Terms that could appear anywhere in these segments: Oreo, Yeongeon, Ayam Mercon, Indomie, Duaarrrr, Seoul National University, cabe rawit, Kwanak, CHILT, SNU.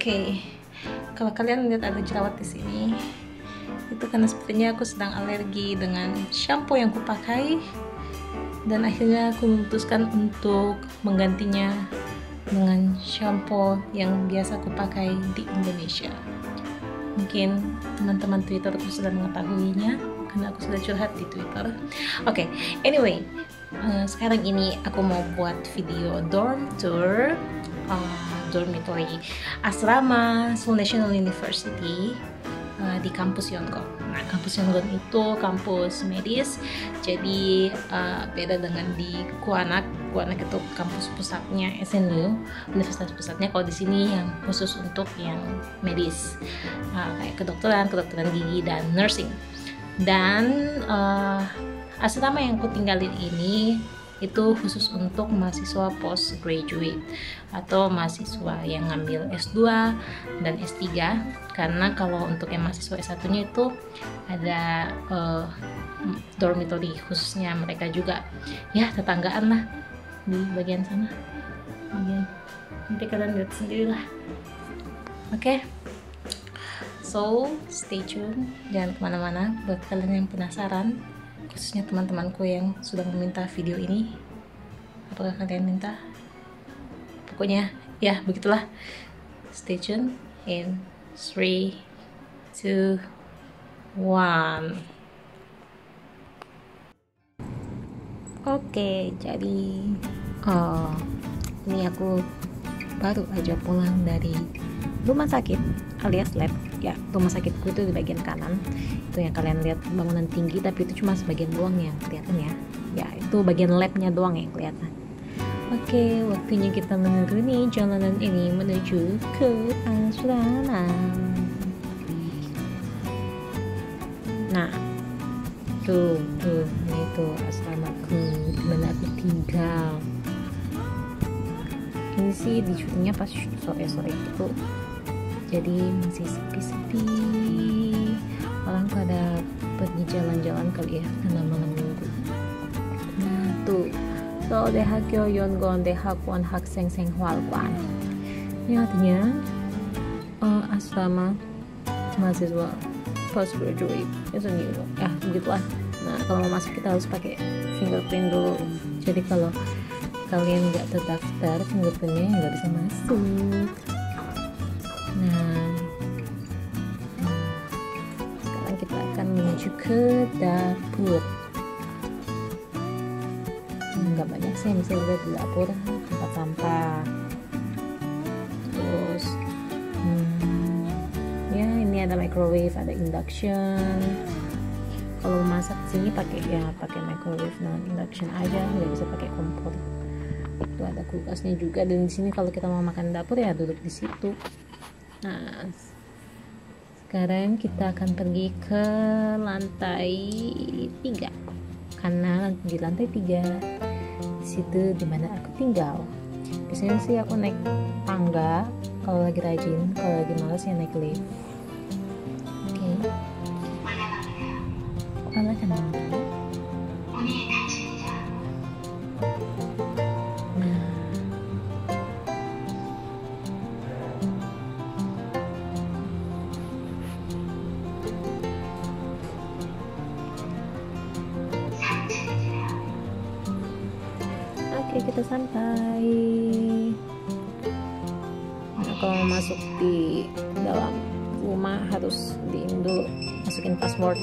Okay. Kalau kalian lihat ada jerawat di sini, itu karena sepertinya aku sedang alergi dengan shampoo yang kupakai, dan akhirnya aku memutuskan untuk menggantinya dengan shampoo yang biasa aku pakai di Indonesia. Mungkin teman-teman Twitter sudah mengetahuinya karena aku sudah curhat di Twitter. Oke, anyway, sekarang ini aku mau buat video dorm tour. Dormitory asrama Seoul National University di kampus Yeongeon. Nah, kampus Yeongeon itu kampus medis, jadi beda dengan di Kwanak. Kwanak itu kampus pusatnya SNU, universitas pusatnya. Kalau di sini yang khusus untuk yang medis, kayak kedokteran gigi dan nursing. Dan asrama yang aku tinggalin ini itu khusus untuk mahasiswa postgraduate atau mahasiswa yang ngambil S2 dan S3, karena kalau untuk yang mahasiswa S1 nya itu ada dormitory khususnya mereka juga, ya tetanggaan lah di bagian sana, nanti kalian lihat sendiri lah. Oke. So stay tune, jangan kemana-mana. Buat kalian yang penasaran, khususnya teman-temanku yang sudah meminta video ini, apakah kalian minta? Pokoknya ya begitulah. Stay tuned in 3, 2, 1. Oke, jadi ini aku baru aja pulang dari rumah sakit alias lab. Ya, rumah sakitku itu di bagian kanan, itu yang kalian lihat bangunan tinggi, tapi itu cuma sebagian doang yang kelihatan ya. Ya, itu bagian labnya doang yang kelihatan. Oke, waktunya kita menekuni jalanan ini menuju ke asrama. Nah, tuh, ini tuh asramaku di mana aku tinggal. Ini sih di syutingnya pas sore-sore itu. Jadi masih sepi-sepi, orang pada pergi jalan-jalan kali ya karena malam minggu. Nah tuh, so dehakyo Yeongeon dehakwon hakseng senghwalwan. Ini artinya asrama mahasiswa postgraduate SNU. Ya begitulah. Nah kalau mau masuk kita harus pakai fingerprint dulu. Jadi kalau kalian nggak terdaftar fingerprintnya nggak bisa masuk. Nah, sekarang kita akan menuju ke dapur. Nggak banyak sih yang bisa lihat di dapur, tempat sampah. Terus, ya ini ada microwave, ada induction. Kalau masak sini pakai ya pakai microwave dan induction aja, nggak bisa pakai kompor. Itu ada kulkasnya juga, dan di sini kalau kita mau makan dapur ya duduk di situ. Nah, sekarang kita akan pergi ke lantai 3, karena di lantai 3 di situ dimana aku tinggal. Biasanya sih aku naik tangga kalau lagi rajin, kalau lagi malas ya naik lift. Oke. Halo teman-teman. Kita sampai. Nah, kalau masuk di dalam rumah harus diin dulu, masukin password.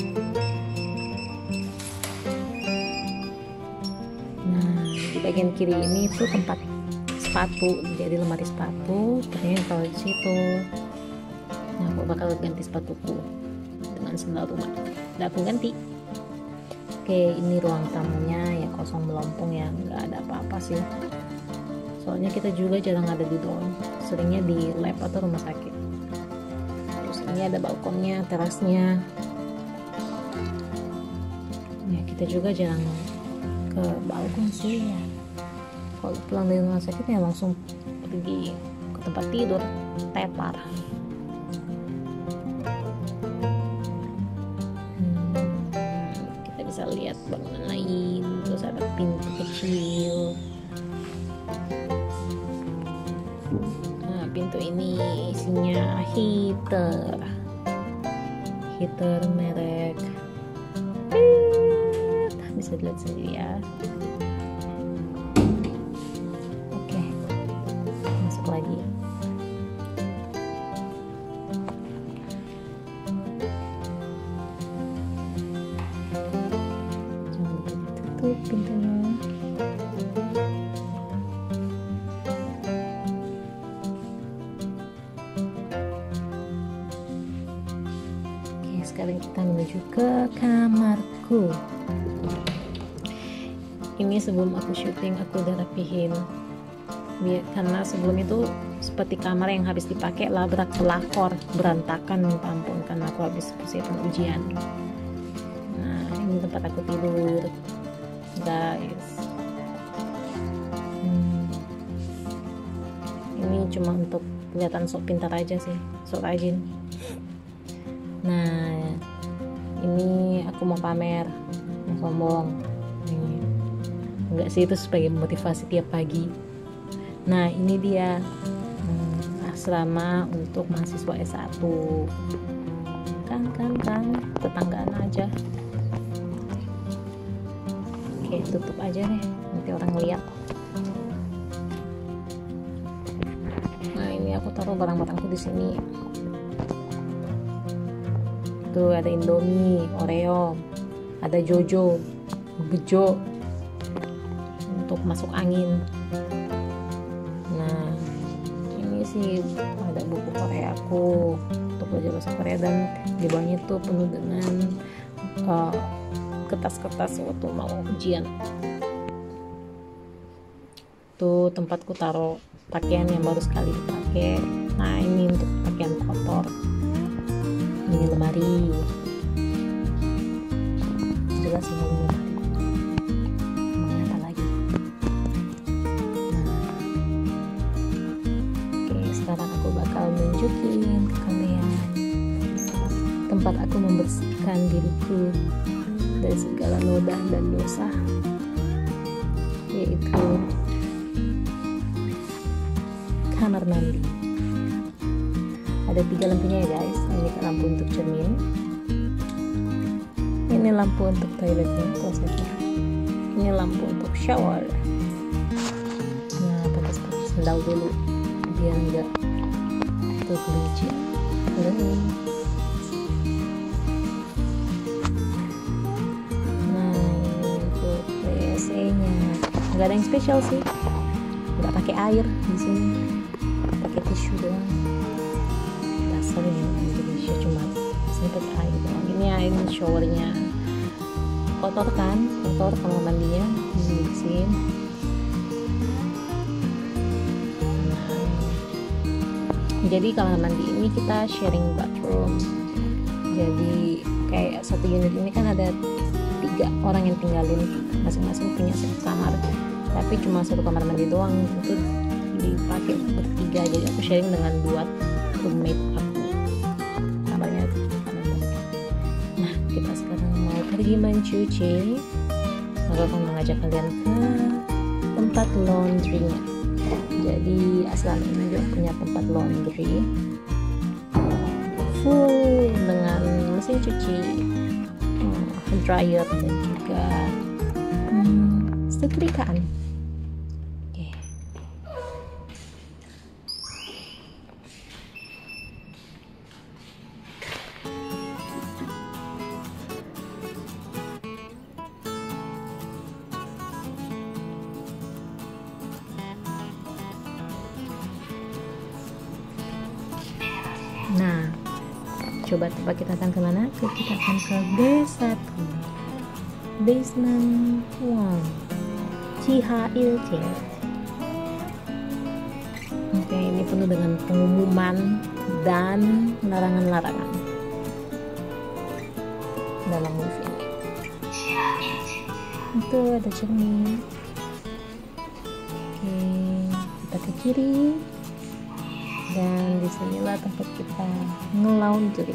Nah, di bagian kiri ini tuh tempat sepatu, jadi lemari sepatu. Ternyata kalau di situ, nah aku bakal ganti sepatuku dengan sendal rumah. Udah aku ganti. Oke, ini ruang tamunya ya kosong melompong ya, nggak ada apa-apa sih. Soalnya kita juga jarang ada di dorm, seringnya di lab atau rumah sakit. Terus ini ada balkonnya, terasnya. Ya kita juga jarang ke balkon sih ya. Kalau pulang dari rumah sakit ya langsung pergi ke tempat tidur, tepar. Lihat bangunan lain, terus ada pintu kecil. Nah, pintu ini isinya heater merek Pit. Bisa dilihat sendiri ya. Oke, masuk lagi. Jangan lupa ditutup pintunya. Sekarang kita menuju ke kamarku. Ini sebelum aku syuting aku udah rapihin, karena sebelum itu seperti kamar yang habis dipakai labrak pelakor, berantakan minta ampun karena aku habis selesai pengujian. Nah, ini tempat aku tidur guys. Ini cuma untuk kelihatan sok pintar aja sih, sok rajin. Nah, ini aku mau pamer, mau sombong. Enggak sih, itu sebagai motivasi tiap pagi. Nah, ini dia asrama untuk mahasiswa S1. Kan tetanggaan aja. Oke, tutup aja deh, nanti orang lihat. Nah, ini aku taruh barang-barangku di sini. Tuh, ada Indomie, Oreo, ada Jojo, Bejo untuk masuk angin. Nah, ini sih ada buku Korea aku untuk belajar bahasa Korea, dan di bawahnya tuh penuh dengan kertas-kertas waktu mau ujian. Tuh tempatku taruh pakaian yang baru sekali dipakai. Nah, ini untuk pakaian kotor. Ini lemari, jelas ini lemari. Mana ada lagi? Nah, oke, sekarang aku bakal nunjukin ke kalian tempat aku membersihkan diriku dari segala noda dan dosa, yaitu kamar mandi. Ada 3 lampunya ya guys. Ini lampu untuk cermin, ini lampu untuk toiletnya, klosetnya, ini lampu untuk shower. Nah, pakai sendal dulu biar enggak tergelincir. Nah, ini untuk WC nya nggak ada yang spesial sih, nggak pakai air di sini, pakai tisu doang. Indonesia cuma sempet air doang. Ini air showernya kotor kan, kotor kamar mandinya dibersihin. Nah, jadi kamar mandi ini kita sharing bathroom, jadi kayak satu unit ini kan ada 3 orang yang tinggalin, masing-masing punya satu kamar, tapi cuma satu kamar mandi doang, itu dipakai bertiga. Jadi aku sharing dengan 2 roommate aku. Kamarnya anak-anak. Nah, kita sekarang mau pergi mencuci, maka aku mengajak kalian ke tempat laundrynya. Jadi asrama ini juga punya tempat laundry full dengan mesin cuci, dryer, dan juga setrikaan. Nah, coba tebak kita akan kemana? Kita akan ke B1, Basement 1, CHILT. Oke, ini penuh dengan pengumuman dan larangan-larangan dalam lift ini. Itu ada cermin. Oke, kita ke kiri. Dan disinilah tempat kita ngelaundry.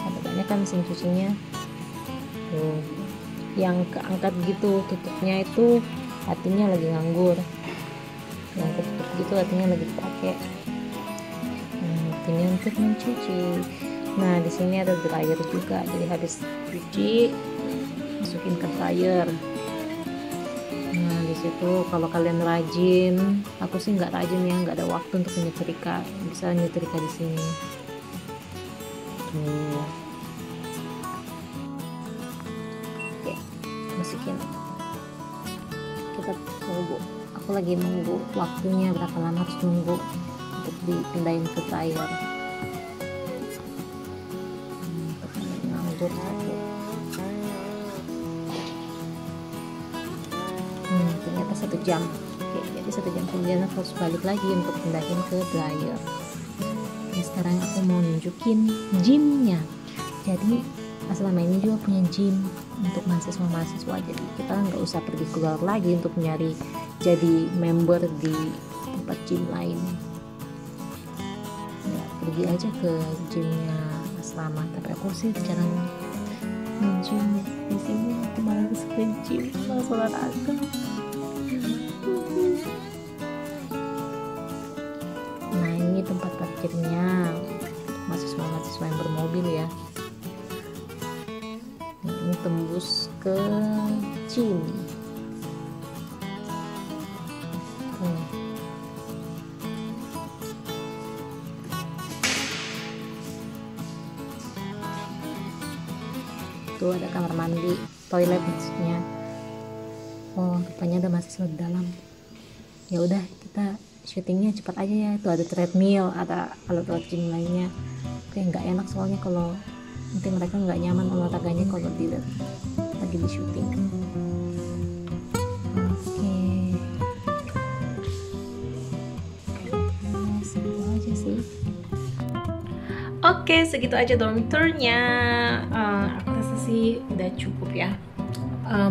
Ada banyak kan mesin cucinya. Tuh, yang keangkat gitu tutupnya itu artinya lagi nganggur. Yang ketutup gitu artinya lagi dipakai. waktunya untuk mencuci. Nah, di sini ada dryer juga, jadi habis cuci masukin ke dryer. Nah, di situ kalau kalian rajin, aku sih nggak rajin ya, nggak ada waktu untuk menyetrika, bisa nyetrika di sini. Tuh. Oke, masukin. Kita tunggu. Aku lagi nunggu waktunya berapa lama, harus nunggu untuk dipindahin ke dryer. Ternyata 1 jam. Oke, jadi 1 jam kemudian aku harus balik lagi untuk pindahin ke dryer. Nah, sekarang aku mau nunjukin gymnya. Jadi selama ini juga punya gym untuk mahasiswa-mahasiswa, jadi kita nggak usah pergi keluar lagi untuk nyari jadi member di tempat gym lain. Pergi aja ke gymnya asrama, tapi aku sih jarang nge-gym. Di sini aku malah ke gym, malah olahraga. Nah, ini tempat parkirnya mahasiswa-mahasiswa yang bermobil ya. Nah, ini tembus ke gym. Tuh ada kamar mandi, toilet maksudnya. Oh, rupanya ada mahasiswa di dalam. Ya udah, kita syutingnya cepat aja ya. Itu ada treadmill, ada alat-alat gym lainnya. Kayak nggak enak soalnya kalau nanti mereka nggak nyaman olahraganya kalau tidak lagi di syuting. Oke, segitu aja sih. Oke, segitu aja dormitornya. Aku rasa sih udah cukup ya,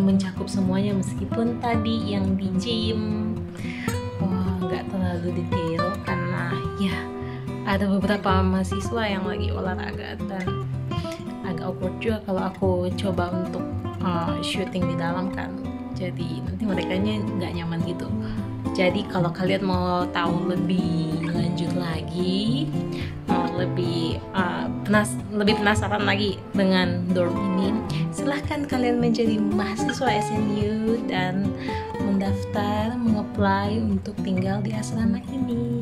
mencakup semuanya, meskipun tadi yang di gym nggak terlalu detail karena ya ada beberapa mahasiswa yang lagi olahraga dan agak awkward juga kalau aku coba untuk syuting di dalam kan, jadi nanti merekanya nggak nyaman gitu. Jadi kalau kalian mau tahu lebih lanjut lagi, lebih penasaran lagi dengan dorm ini, silahkan kalian menjadi mahasiswa SNU dan mendaftar, mengapply untuk tinggal di asrama ini.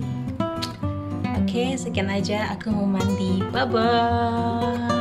Oke, sekian aja. Aku mau mandi. Bye bye.